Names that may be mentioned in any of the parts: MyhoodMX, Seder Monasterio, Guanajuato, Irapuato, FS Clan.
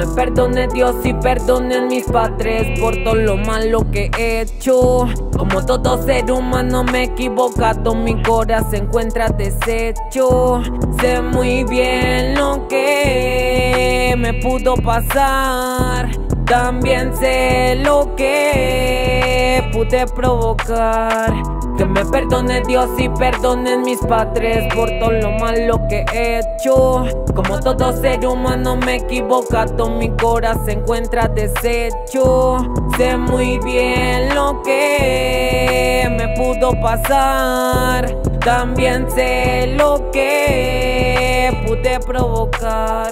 me perdone Dios y perdonen mis padres por todo lo malo que he hecho. Como todo ser humano me he equivocado, mi corazón se encuentra deshecho. Sé muy bien lo que me pudo pasar, también sé lo que pude provocar. Que me perdone Dios y perdonen mis padres por todo lo malo que he hecho. Como todo ser humano me he equivocado, mi corazón se encuentra deshecho. Sé muy bien lo que me pudo pasar, también sé lo que pude provocar.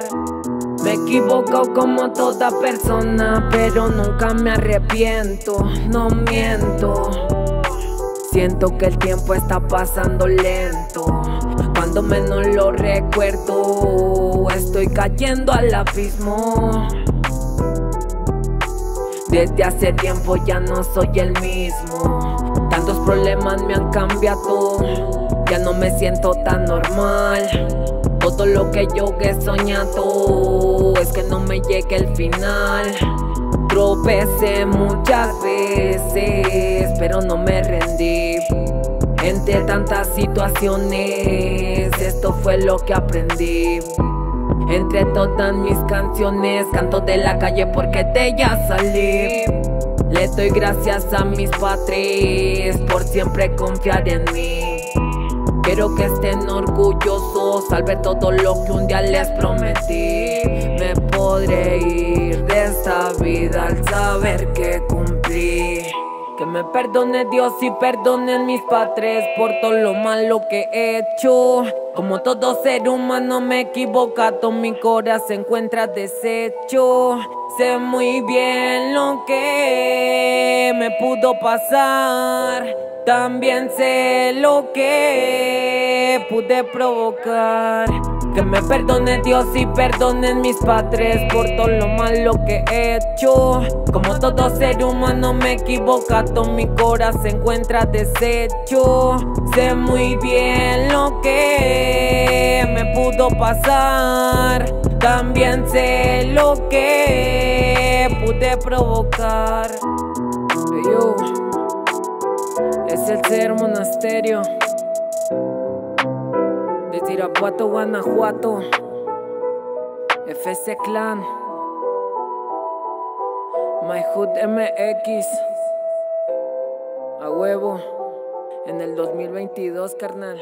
Me he equivocado como toda persona, pero nunca me arrepiento, no miento. Siento que el tiempo está pasando lento, cuando menos lo recuerdo, estoy cayendo al abismo. Desde hace tiempo ya no soy el mismo, tantos problemas me han cambiado, ya no me siento tan normal. Todo lo que yo he soñado, es que no me llegue el final. Tropecé muchas veces, pero no me rendí. Entre tantas situaciones, esto fue lo que aprendí. Entre todas mis canciones, canto de la calle porque de ella salí. Le doy gracias a mis padres por siempre confiar en mí. Quiero que estén orgullosos al ver todo lo que un día les prometí. Me podré ir de esta vida al saber que cumplí. Que me perdone Dios y perdonen mis padres por todo lo malo que he hecho. Como todo ser humano me he equivocado, mi corazón se encuentra deshecho. Sé muy bien lo que me pudo pasar, también sé lo que pude provocar. Que me perdone Dios y perdonen mis padres por todo lo malo que he hecho. Como todo ser humano me he equivocado, mi corazón se encuentra deshecho. Sé muy bien lo que me pudo pasar, también sé lo que pude provocar. Yo, es el Seder Monasterio de Irapuato, Guanajuato, FS Clan, MyhoodMX, a huevo, en el 2022, carnal.